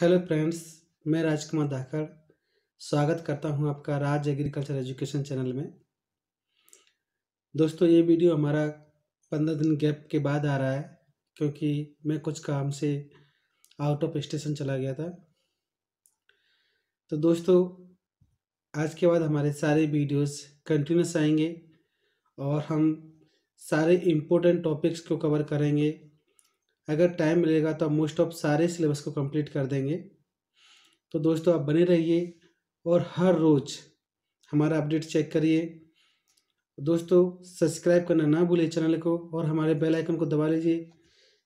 Hello friends, मैं राजकुमार धाकड़ स्वागत करता हूं आपका राज एग्रीकल्चर एजुकेशन चैनल में। दोस्तों, ये वीडियो हमारा 15 दिन गैप के बाद आ रहा है क्योंकि मैं कुछ काम से आउट ऑफ स्टेशन चला गया था। तो दोस्तों, आज के बाद हमारे सारे वीडियोस कंटिन्यूस आएंगे और हम सारे इम्पोर्टेंट टॉपिक्स को कवर करेंगे। अगर टाइम मिलेगा तो मोस्ट ऑफ सारे सिलेबस को कंप्लीट कर देंगे। तो दोस्तों, आप बने रहिए और हर रोज़ हमारा अपडेट चेक करिए। दोस्तों, सब्सक्राइब करना ना भूलें चैनल को और हमारे बेल आइकन को दबा लीजिए,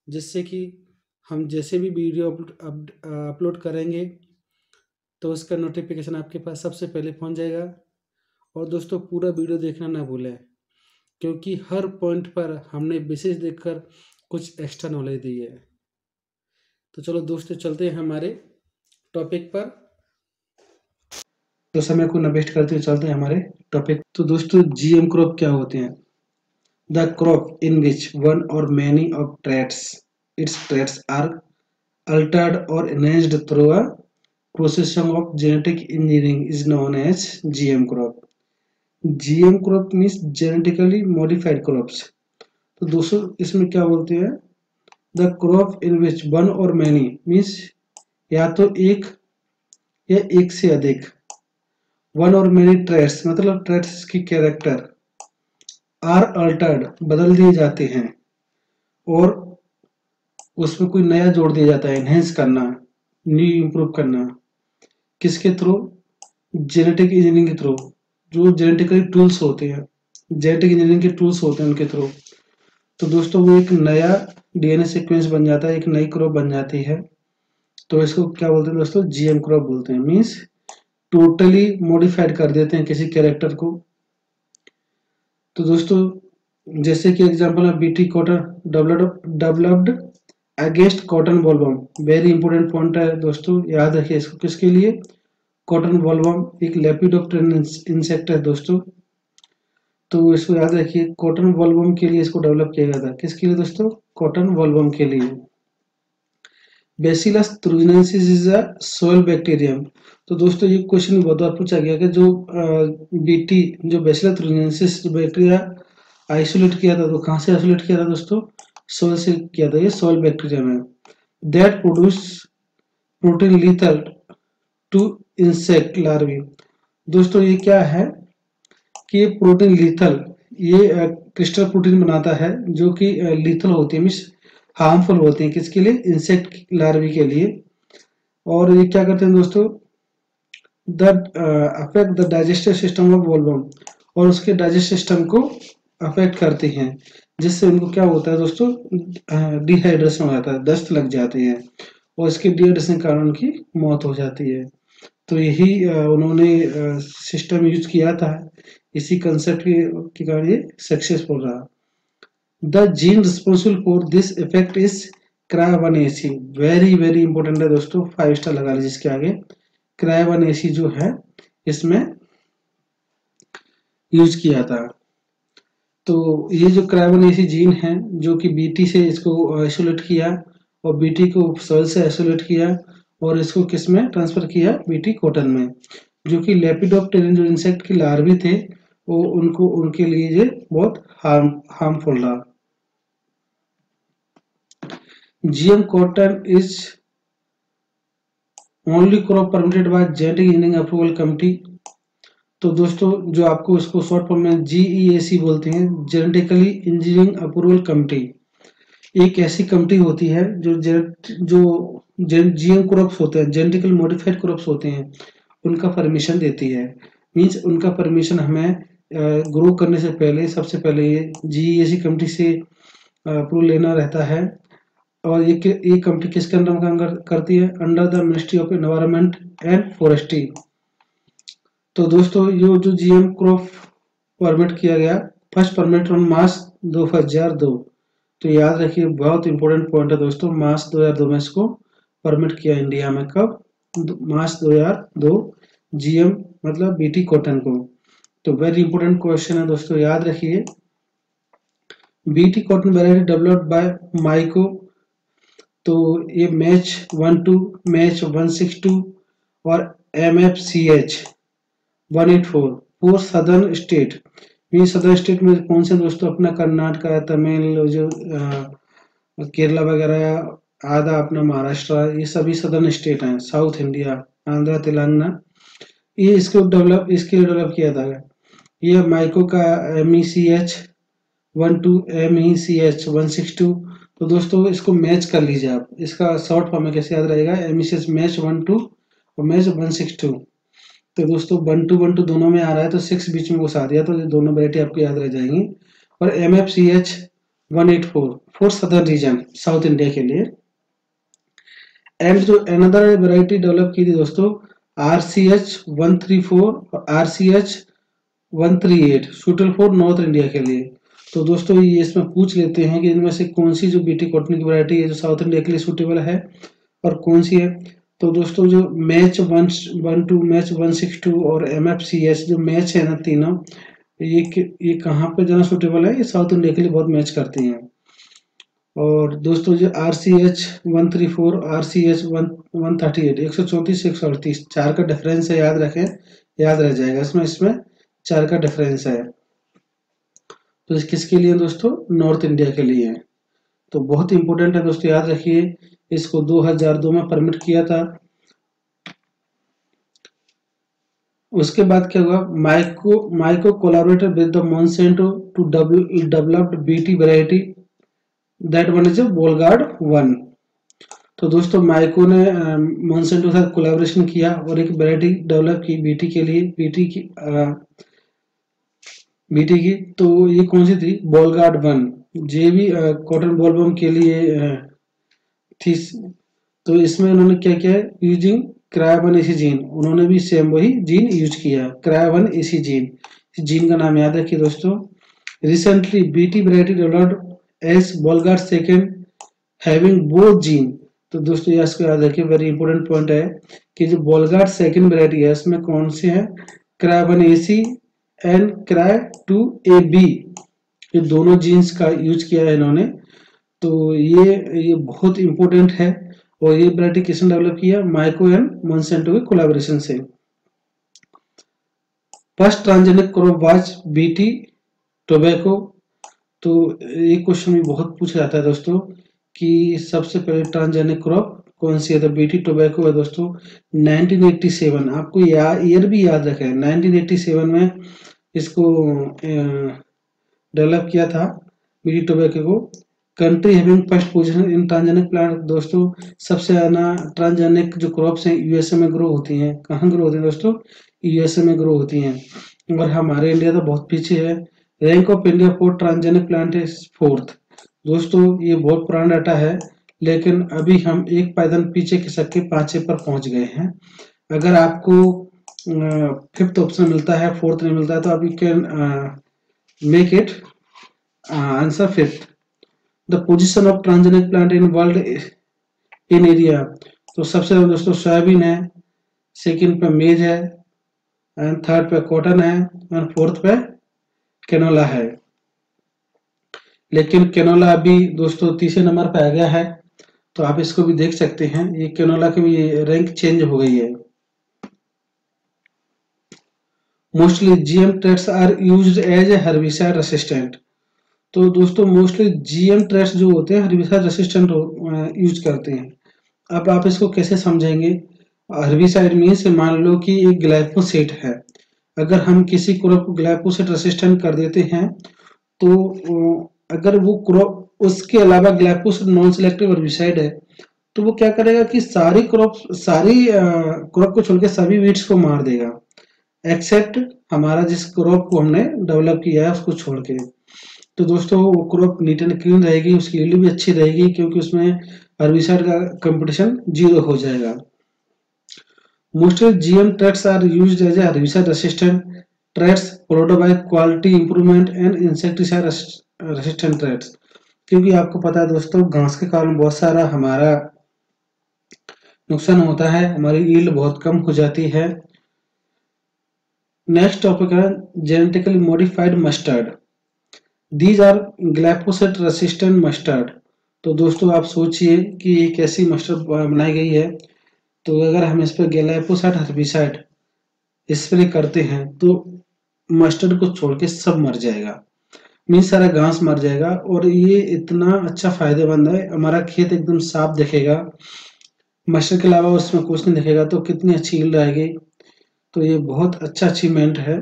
जिससे कि हम जैसे भी वीडियो अपलोड करेंगे तो उसका नोटिफिकेशन आपके पास सबसे पहले पहुंच जाएगा। और दोस्तों, पूरा वीडियो देखना ना भूलें क्योंकि हर पॉइंट पर हमने विशेष देखकर कुछ एक्स्ट्रा नॉलेज दी है। तो चलो दोस्तों, चलते हैं हमारे टॉपिक पर। तो समय को न वेस्ट करते हुए चलते हैं हमारे टॉपिक। तो दोस्तों, जीएम क्रॉप क्या होते हैं? The crop in which one or many of its traits are altered or enhanced through a processing of genetic engineering is known as GM crop. GM crop means genetically modified crops. तो दोस्तों, इसमें क्या बोलते हैं? The crop in which one or many means या तो एक या एक से अधिक, वन और मैनी ट्रेड्स मतलब ट्रेड्स की कैरेक्टर आर अल्टर्ड बदल दिए जाते हैं और उसमें कोई नया जोड़ दिया जाता है, एनहेंस करना, न्यू इम्प्रूव करना। किसके थ्रू? जेनेटिक इंजीनियरिंग के थ्रू। जो जेनेटिकली टूल्स होते हैं, जेनेटिक इंजीनियरिंग के टूल्स होते हैं उनके थ्रू। तो दोस्तों, वो एक नया डीएनए सीक्वेंस बन जाता है, एक नई क्रॉप बन जाती है। तो इसको क्या बोलते हैं दोस्तों? जीएम क्रॉप बोलते हैं। मींस टोटली मॉडिफाइड कर देते हैं किसी कैरेक्टर को। तो दोस्तों, जैसे कि एग्जांपल है BT cotton developed against cotton bollworm. Very important point है दोस्तों, याद रखिए इसको। किसके लिए? कॉटन बॉलवर्म एक लेपिडोप्टेरन इंसेक्ट है दोस्तों। तो इसको याद रखिए, कॉटन बॉलवर्म के लिए इसको डेवलप किया गया था। किसके लिए दोस्तों? कॉटन बॉलवर्म के लिए। Bacillus thuringiensis is a soil bacterium. तो दोस्तों, ये क्वेश्चन बहुत बार पूछा गया कि जो बैसिलस थुरिंजेंसिस बैक्टीरिया आइसोलेट किया था, तो कहाँ से आइसोलेट किया था दोस्तों? सोयल से किया था। ये सोयल बैक्टीरियम है। That produce protein lethal to insect larvae. दोस्तों, ये क्या है कि ये प्रोटीन लीथल, ये क्रिस्टल प्रोटीन बनाता है जो कि लीथल होती है, मीन्स हार्मफुल होती है। किसके लिए? इंसेक्ट लार्वी के लिए। और ये क्या करते हैं दोस्तों? The affect the digestive system of bollworm, और उसके डाइजेस्टिव सिस्टम को अफेक्ट करते हैं, जिससे उनको क्या होता है दोस्तों? डिहाइड्रेशन हो जाता है, दस्त लग जाते हैं और इसके डिहाइड्रेशन के कारण उनकी मौत हो जाती है। तो यही उन्होंने सिस्टम यूज किया था, इसी कंसेप्ट के कारण ये सक्सेसफुल रहा। The gene responsible for this effect is cry1Ac। Very very important है दोस्तों, 5 स्टार लगा लीजिए इसके आगे। cry1Ac जो है इसमें यूज किया था। तो ये जो cry1Ac जीन है, जो कि बीटी से इसको आइसोलेट किया और बीटी को सोयल से आइसोलेट किया और इसको किस में ट्रांसफर किया? बीटी कॉटन में, जो कि लेपिडोप्टेरन जो इंसेक्ट की लार्वी थे वो उनके लिए ये बहुत हार्मफुल रहा। GM cotton is only crop permitted by genetic engineering approval committee. तो दोस्तों, जो आपको इसको शॉर्ट फॉर्म में जीईएसी बोलते हैं, जेनेटिकली इंजीनियरिंग अप्रूवल कमिटी। एक ऐसी कमिटी होती है जो जीएम क्रॉप्स होते हैं, जेनेटिकली मॉडिफाइड क्रॉप्स होते हैं, उनका परमिशन देती है। मीन्स उनका परमिशन हमें ग्रो करने से पहले सबसे पहले ये जीईएसी कमेटी से अप्रूव लेना रहता है। और ये कमेटी किसके अंडर काम करती है? Under the ministry of environment and forestry. तो दोस्तों, ये जो जीएम क्रॉप परमिट किया गया, फर्स्ट परमिट ऑन मार्च 2002। तो याद रखिए, बहुत इंपॉर्टेंट पॉइंट है दोस्तों, मार्च 2002 में इसको परमिट किया इंडिया में। कब? मार्च 2002। जीएम मतलब बीटी कॉटन को। तो वेरी इंपॉर्टेंट क्वेश्चन है दोस्तों, याद रखिए। BT cotton variety developed by Mahyco तो ये मैच 12, मैच 162 और MFCH 184 for southern state. Mean southern state में कौन से दोस्तों, अपना कर्नाटका, तमिल, जो केरला वगैरह, आधा अपना महाराष्ट्र, ये सभी सदर्न स्टेट हैं। साउथ इंडिया, आंध्र, तेलंगाना, ये इसके लिए डेवलप किया था। यह माइको का MFCH 12 MFCH 162। तो दोस्तों इसको मैच कर लीजिए आप, इसका शॉर्ट फॉर्म में कैसे याद रहेगा, MFCH मैच 12 और मैच 162। तो दोस्तों 12 दोनों में आ रहा है तो 6 बीच में घुसा दिया, तो ये दोनों वैरायटी आपको याद रह जाएंगी। और MFCH 184 for southern region, south India के लिए। एंड जो अनदर वैरायटी डेवलप की थी दोस्तों, RCH 134 और RCH 138 suitable for north India के लिए। तो दोस्तों ये इसमें पूछ लेते हैं कि इनमें से कौन सी जो बीटी कॉटन की वैरायटी है जो साउथ इंडिया के लिए सूटेबल है और कौन सी है। तो दोस्तों जो मैच 112, मैच 162 और MFCH जो मैच है ना तीनों, ये कहाँ पर ज़्यादा सूटेबल है, ये साउथ इंडिया के लिए बहुत मैच करती हैं। और दोस्तों जो RCH 134, RCH 138, 134, 138 4 का डिफरेंस है, याद रखें, याद रह जाएगा। इसमें 4 का डिफरेंस है। तो इस किसके लिए दोस्तों, नॉर्थ इंडिया के लिए। तो बहुत इंपॉर्टेंट है दोस्तों, याद रखिए। इसको 2002 में परमिट किया था। उसके बाद क्या हुआ, Mahyco collaborated with the Monsanto to developed BT variety that one is Bollgard 1। तो दोस्तों माइको ने मोनसेंटो के साथ कोलैबोरेशन किया और एक वैरायटी डेवलप की बीटी के लिए, बीटी की। तो ये कौन सी थी, बॉलगार्ड 1, जे भी कॉटन बॉलवर्म के लिए थी। तो इसमें उन्होंने क्या किया, यूजिंग cry1Ac जीन, उन्होंने भी सेम वही जीन यूज किया, cry1Ac जीन का नाम याद रखिए दोस्तों। Recently BT variety developed as Bollgard 2 having both gene. तो दोस्तों यह इसको याद रखिए, वेरी इंपॉर्टेंट पॉइंट है कि जो बॉलगार्ड 2 वैरायटी है इसमें कौन से हैं, cry1Ac एंड cry2Ab, ये दोनों जीन्स का यूज किया है इन्होंने। तो ये बहुत इंपॉर्टेंट है। और ये वैरायटी किसने डेवलप किया, माइको एंड मोनसेंटो के कोलैबोरेशन से। First transgenic crop was BT tobacco. तो ये क्वेश्चन भी बहुत पूछा जाता है दोस्तों कि सबसे पहले ट्रांसजेनिक क्रॉप कौन सी है, तो बीटी टोबैको है दोस्तों। 1987, आपको ईयर भी याद रखना है, 1987 में इसको डेवलप किया था बीटी टोबैको को। Country having first position in transgenic plant. दोस्तों सबसे ज़्यादा ट्रांसजेनिक जो क्रॉप्स हैं यूएसए में ग्रो होती हैं। कहाँ ग्रो होती हैं दोस्तों, यूएसए में ग्रो होती हैं, और हमारे इंडिया तो बहुत पीछे है। Rank of India for transgenic plant is 4th। दोस्तों ये बहुत पुराना डाटा है, लेकिन अभी हम एक पायदान पीछे खिसक के 5वें पर पहुंच गए हैं। अगर आपको 5th ऑप्शन मिलता है, 4th नहीं मिलता है, तो आप you can make it answer 5th। The position of transgenic plant in world in area. तो सबसे पहले दोस्तों सोयाबीन है, 2nd पे मेज है, एंड 3rd पे कॉटन है, और 4th पे केनोला है। लेकिन केनोला अभी दोस्तों 3rd नंबर पर आ गया है, तो आप इसको भी देख सकते हैं। ये केनोला की भी रैंक चेंज हो गई है। Mostly GM traits are used as a herbicide resistant. तो दोस्तों मोस्टली जीएम ट्रेट्स जो होते हैं हर्बिसाइड रेसिस्टेंट यूज करते हैं। अब आप इसको कैसे समझेंगे, हर्बिसाइड मीन्स मान लो कि एक ग्लाइफोसेट है, अगर हम किसी क्रॉप को ग्लाइफोसेट रेसिस्टेंट कर देते हैं तो अगर वो क्रॉप, उसके अलावा ग्लाइफोसेट नॉन सिलेक्टिव हर्बिसाइड है, तो वो क्या करेगा कि सारी क्रॉप को छोड़ के सभी वीड्स को मार देगा, एक्सेप्ट हमारा जिस क्रॉप को हमने डेवलप किया है उसको छोड़ के। तो दोस्तों वो क्रॉप नीट एंड क्लीन रहेगी, उसकी यील्ड भी अच्छी रहेगी, क्योंकि उसमें हर्बिसाइड का कंपटीशन 0 हो जाएगा। Mostly GM traits are used as a herbicide resistant traits followed by quality improvement and insecticide resistant traits. क्योंकि आपको पता है दोस्तों घास के कारण बहुत सारा हमारा नुकसान होता है, हमारी यील्ड बहुत कम हो जाती है। नेक्स्ट टॉपिक है genetically modified mustard. These are glyphosate resistant mustard. तो दोस्तों आप सोचिए कि ये कैसी मस्टर बनाई गई है। तो अगर हम इस पर ग्लाइफोसेट हर्बिसाइड स्प्रे करते हैं तो मस्टर्ड को छोड़ के सब मर जाएगा, मीन सारा घास मर जाएगा। और ये इतना अच्छा फायदेमंद है, हमारा खेत एकदम साफ दिखेगा, मस्टर्ड के अलावा उसमें कुछ नहीं दिखेगा, तो कितनी अच्छी यील्ड आएगी। तो ये बहुत अच्छा अचीवमेंट है।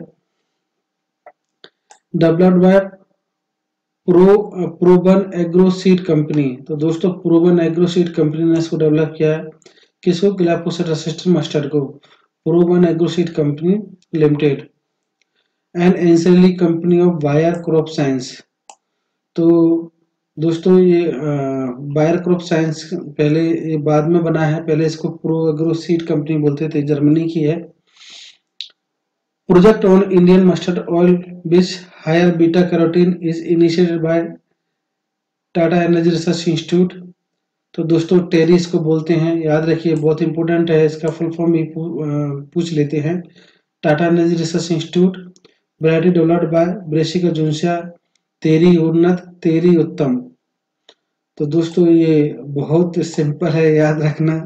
Developed by Proban agro seed company. तो दोस्तों प्रोबन एग्रो सीड कंपनी ने इसको डेवलप किया है। किसको? ग्लाइफोसेट रेसिस्टेंट मस्टर्ड को। Proban agro seed company limited and ancillary company of Bayer crop science. तो दोस्तों ये बायर क्रॉप साइंस पहले, ये बाद में बना है, पहले इसको प्रो एग्रो सीड कंपनी बोलते थे, जर्मनी की है। Project on Indian mustard oil which higher beta carotene is initiated by Tata energy research institute. तो दोस्तों टेरी इसको बोलते हैं, याद रखिए बहुत इंपॉर्टेंट है, इसका फुल फॉर्म भी पूछ लेते हैं। Tata energy research institute. Variety developed by Brassica juncea टेरी उन्नत टेरी उत्तम। तो दोस्तों ये बहुत सिंपल है, याद रखना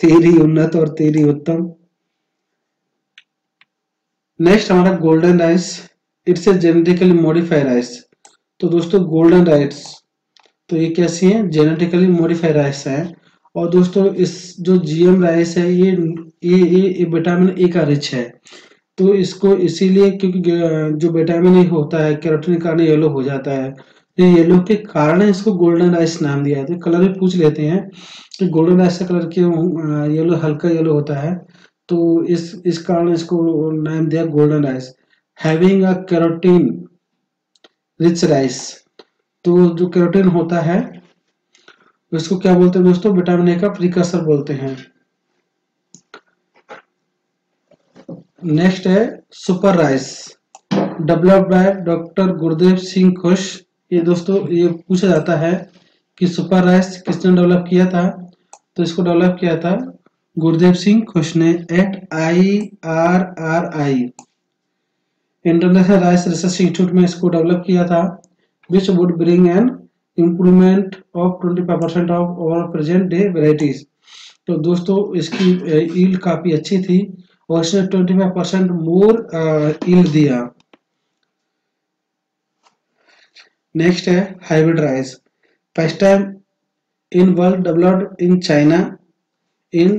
टेरी उन्नत और टेरी उत्तम। नेक्स्ट हमारा golden rice, it's a genetically modified rice. तो दोस्तों गोल्डन राइस, तो ये कैसी है? जेनेटिकली मॉडिफाइड राइस है। और दोस्तों इस जो जीएम राइस है ये विटामिन ए का रिच है, तो इसको इसीलिए क्योंकि जो विटामिन ए होता है कैरोटीन के कारण येलो हो जाता है, तो येलो के कारण इसको गोल्डन राइस नाम दिया है। तो कलर भी पूछ लेते हैं कि गोल्डन राइस का कलर क्यों येलो, हल्का येलो होता है, तो इस कारण इसको नाम दिया golden rice. Having a carotene rich rice, तो जो कैरोटीन होता है उसको क्या बोलते हैं दोस्तों? विटामिन ए का प्रीकर्सर बोलते हैं। नेक्स्ट है super rice, developed by doctor Gurudev Singh खुश। ये दोस्तों ये पूछा जाता है कि सुपर राइस किसने डेवलप किया था, तो इसको डेवलप किया था गुरुदेव सिंह खुश ने at IRRI international rice research institute में इसको डेवलप किया था। Which would bring an improvement of 25% of over present day varieties. तो दोस्तों इसकी यील्ड काफ़ी अच्छी थी और इसने 25% मोर यील्ड दिया। नेक्स्ट है hybrid rice, first time in world developed in China in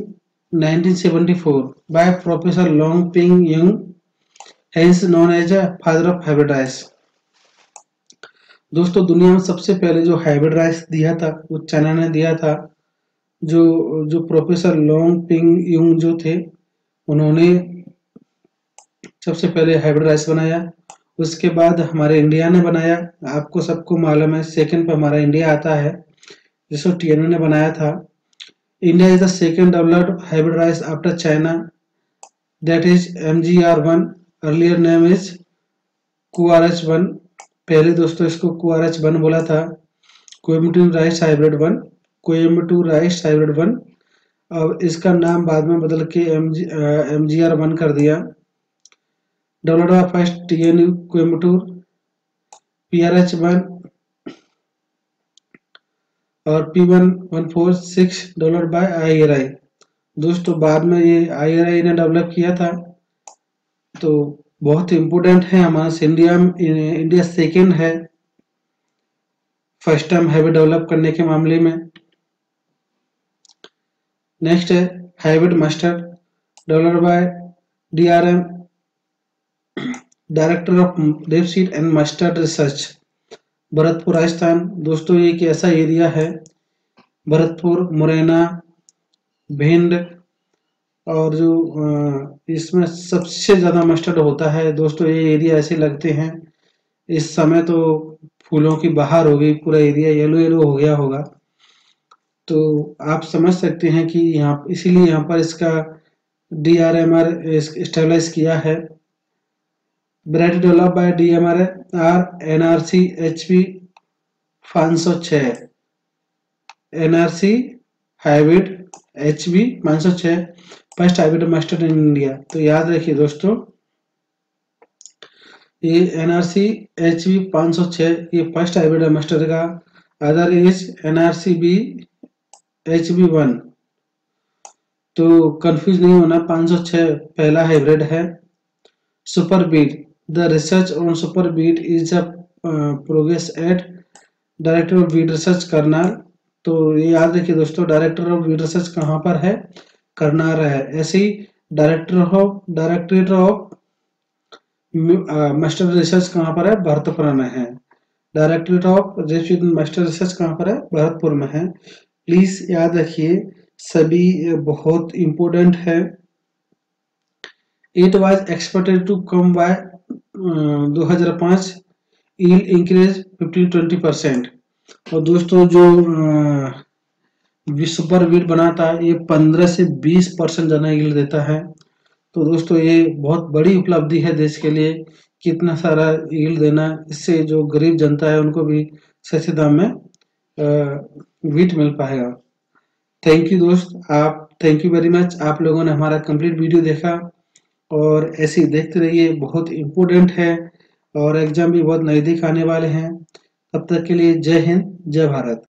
1974 by Professor Long Ping Young, hence known as the father of hybrid rice। दोस्तों दुनिया में सबसे पहले जो हाइब्रिड राइस दिया था वो चाइना ने दिया था। जो प्रोफेसर लॉन्ग पिंग यूंग जो थे, उन्होंने सबसे पहले हाइब्रिड राइस बनाया। उसके बाद हमारे इंडिया ने बनाया, आपको सबको मालूम है सेकंड पे हमारा इंडिया आता है, जिसको टीएनए ने बनाया था। India is the second developed hybrid rice after China, that is MGR1, earlier name is QRH1। पहले दोस्तों इसको QRH1 बोला था, क्यूएम2 राइस हाइब्रिड 1, क्यूएम2 राइस हाइब्रिड 1। अब इसका नाम बाद में बदल के MGR1 कर दिया। डेवलप्ड बाय फर्स्ट TNU क्यूएम2 PRH1 और P1146 डेवलप्ड बाय IRI। दोस्तों बाद में ये IRI ने डेवलप किया था। तो बहुत इम्पोर्टेंट है हमारे इंडिया में, इंडिया सेकेंड है फर्स्ट टाइम हाइब्रिड डेवलप करने के मामले में। नेक्स्ट है hybrid mustard, developed by DRM director of wheat and mustard research, Bharatpur Rajasthan. दोस्तों ये एक ऐसा एरिया है भरतपुर, मुरैना, भिंड, और जो इसमें सबसे ज़्यादा मस्टर्ड होता है। दोस्तों ये एरिया ऐसे लगते हैं, इस समय तो फूलों की बहार हो गई, पूरा एरिया येलो येलो हो गया होगा, तो आप समझ सकते हैं कि यहाँ इसीलिए यहाँ पर इसका DRMR स्टेबलाइज किया है। Variety develop by DMR NRC HB 506 NRC hybrid HB 506 first hybrid mustard in India. तो याद रखिए दोस्तों ये NRC HB 506 ये फर्स्ट हाइब्रिड मस्टर्ड का other is NRCB HB1। तो कंफ्यूज नहीं होना, 506 पहला हाइब्रिड है। Super beet, the research on super beet is a progress at director of wheat research Karnal. तो ये याद रखिए दोस्तों, डायरेक्टर ऑफ वीट रिसर्च कहाँ पर है? करनाल है। ऐसे ही डायरेक्टरेट ऑफ मस्टर रिसर्च कहाँ पर है? भरतपुर में है। डायरेक्टरेट ऑफ मस्टर रिसर्च कहाँ पर है? भरतपुर में है। प्लीज याद रखिए सभी बहुत इम्पोर्टेंट है। It was expected to come by 2005, yield increase 15-20%। और दोस्तों जो सुपर वीट बना था ये 15 से 20% ज़्यादा यील्ड देता है। तो दोस्तों ये बहुत बड़ी उपलब्धि है देश के लिए कि इतना सारा यील्ड देना। इससे जो गरीब जनता है उनको भी सस्ते दाम में वीट मिल पाएगा। थैंक यू दोस्त, आप थैंक यू वेरी मच। आप लोगों ने हमारा कंप्लीट वीडियो देखा और ऐसे ही देखते रहिए, बहुत इम्पोर्टेंट है और एग्जाम भी बहुत नज़दीक आने वाले हैं। तब तक के लिए जय हिंद, जय भारत।